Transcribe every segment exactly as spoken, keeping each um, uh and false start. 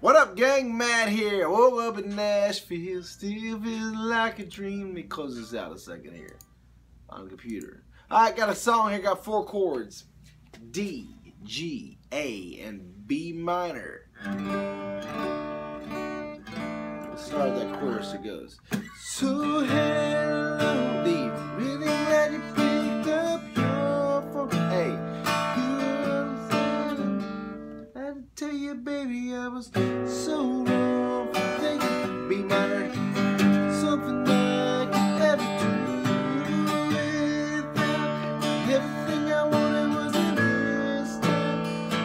What up, gang? Matt here. Oh, up in Nashville, still feels like a dream. Let me close this out a second here on the computer. All right, got a song here. Got four chords: D, G, A, and B minor. Let's start that chorus. It goes. So hello, D. Really glad you picked up your phone. Hey, I had to tell you, baby, I was so wrong for thinking. B minor, something like ever do without. Everything I wanted was the first time.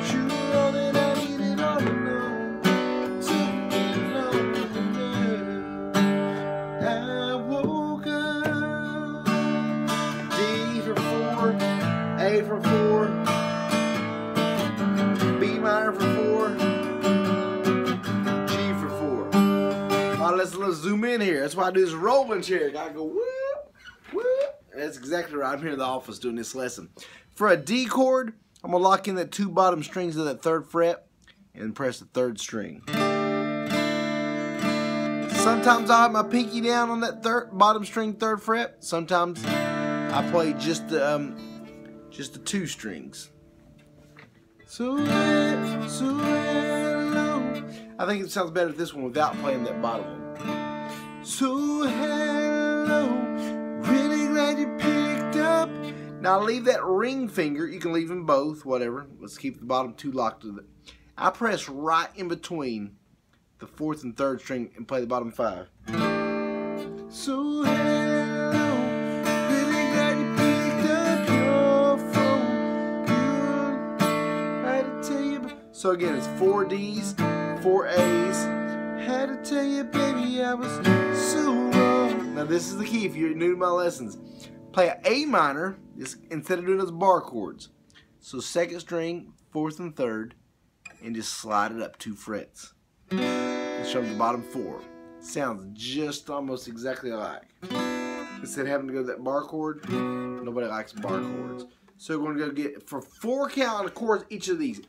True, all that I needed all alone. Took me alone. I woke up. D for four, A for four, B minor for four. Let's, let's zoom in here. That's why I do this rolling chair. Gotta go whoop, whoop. That's exactly right. I'm here in the office doing this lesson. For a D chord, I'm gonna lock in the two bottom strings of that third fret and press the third string. Sometimes I have my pinky down on that third bottom string, third fret. Sometimes I play just the um, just the two strings. So, so I think it sounds better if this one without playing that bottom one. So hello, really glad you picked up. Now leave that ring finger. You can leave them both, whatever. Let's keep the bottom two locked with it. I press right in between the fourth and third string and play the bottom five. So hello, really glad you picked up your phone. Girl, I had to tell you. So again, it's four D's. Four A's. Had to tell you, baby, I was so wrong. Now this is the key if you're new to my lessons. Play an A minor instead of doing those bar chords. So second string, fourth and third, and just slide it up two frets. And show them the bottom four. Sounds just almost exactly alike. Instead of having to go to that bar chord, nobody likes bar chords. So we're gonna go get for four count of chords each of these.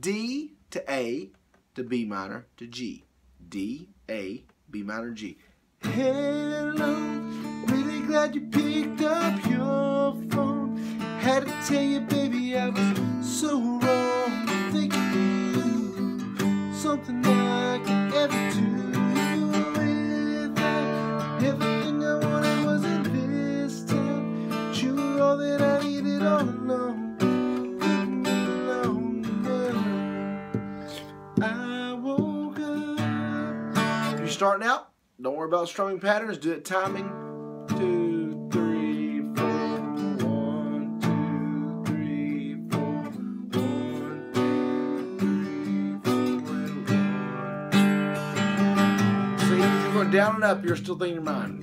D to A, to B minor, to G. D, A, B minor, G. Hello, really glad you picked up your phone. Had to tell you, baby, I was so wrong. Thinking of you, something I could ever do without. Everything I wanted wasn't this time. But you were all that I needed all along. Starting out, don't worry about strumming patterns, do it timing. Two, three, four, one, two, three, four, one, two, three, four, and one. See, you're going down and up, you're still thinking your mind.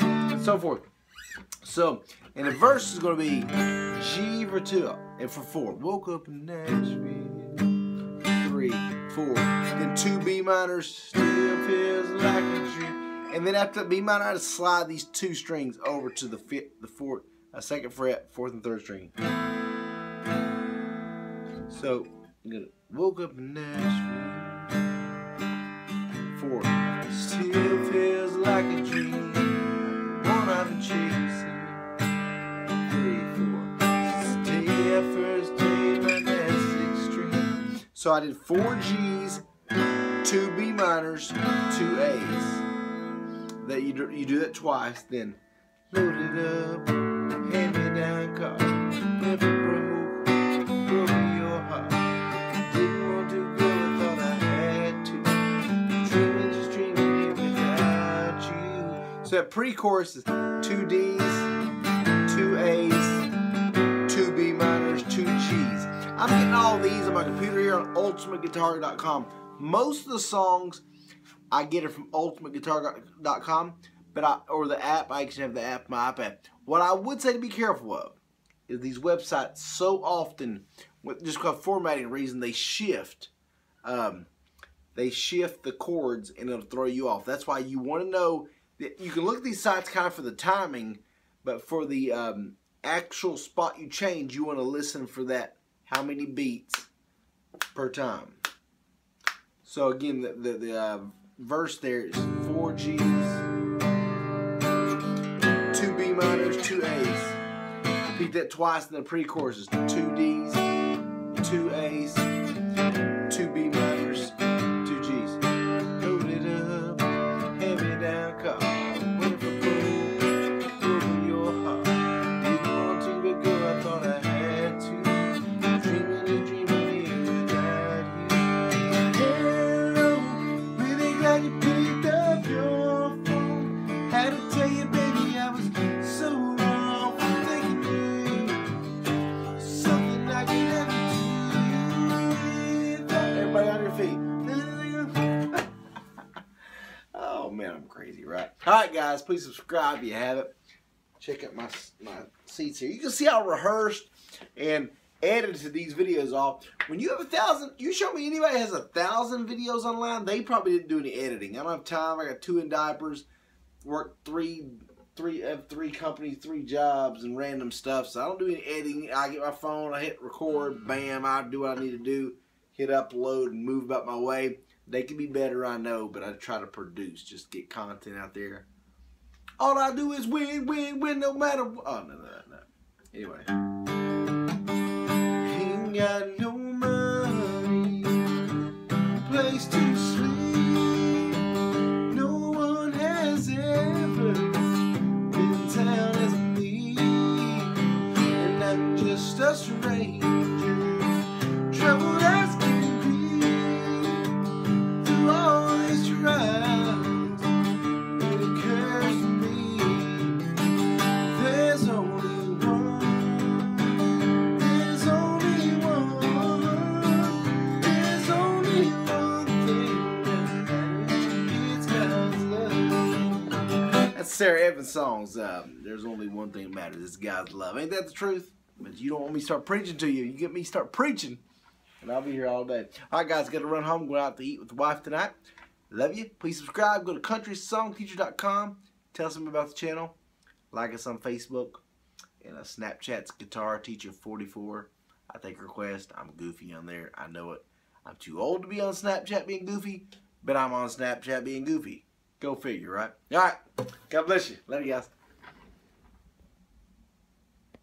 And so forth. So, and the verse is going to be G for two and for four. Woke up in Nashville. Three. Four. Then two B minors, still feels like a dream. And then after B minor, I just slide these two strings over to the fifth, the fourth, a second fret, fourth and third string. So, I'm gonna woke up in Nashville. Four. Still feels like a dream. One I've been chasing. Three, four. Stay at first day by that sixth string. So I did four G's, two B minors, two A's. That you do, you do that twice, then load it up, hand me down car, never broke, broke your heart. Didn't want to go, I thought I had to. Dreaming, just dreaming here without you. So that pre-chorus is two D's, two A's, two B minors, two G's. I'm getting all these on my computer here on Ultimate Guitar dot com. Most of the songs I get are from Ultimate Guitar dot com, but I, or the app. I actually have the app on my iPad. What I would say to be careful of is these websites so often, with just for formatting reason, they shift. Um, they shift the chords and it'll throw you off. That's why you want to know that you can look at these sites kind of for the timing, but for the um, actual spot you change, you want to listen for that. How many beats per time. So again, the, the, the uh, verse there is four G's, two B minors, two A's. Repeat that twice in the pre-choruses. Two D's, two A's, two B minors, two G's. Load it up, hand me down, car. Went for food, over your heart. Didn't want to, but girl, I thought I had to. Dreaming and dreaming, you got here. Girl, really glad you picked up your phone. Had to tell you, baby, I was so wrong for thinking you. Something I could never do. Everybody on your feet. Oh man, I'm crazy, right? Alright guys, please subscribe if you haven't. Check out my, my seats here. You can see how rehearsed and edited these videos off. When you have a thousand, you show me anybody has a thousand videos online, they probably didn't do any editing. I don't have time. I got two in diapers, worked three, three, three companies, three jobs and random stuff. So I don't do any editing. I get my phone, I hit record, bam, I do what I need to do. Hit upload and move about my way. They can be better, I know, but I try to produce, just get content out there. All I do is win, win, win, no matter what. Oh, no, no, no. Anyway. Ain't got no money, place to sleep. No one has ever been down as me. And I'm just a stranger, troubled as me. Sarah Evans songs, um, there's only one thing that matters, it's God's love. Ain't that the truth? But you don't want me to start preaching to you. You get me to start preaching, and I'll be here all day. All right, guys, got to run home. Going out to eat with the wife tonight. Love you. Please subscribe. Go to Country Song Teacher dot com. Tell us about the channel. Like us on Facebook. And uh, Snapchat's Guitar Teacher forty-four. I take requests. I'm goofy on there. I know it. I'm too old to be on Snapchat being goofy, but I'm on Snapchat being goofy. Go figure, right? All right. God bless you. Later, guys.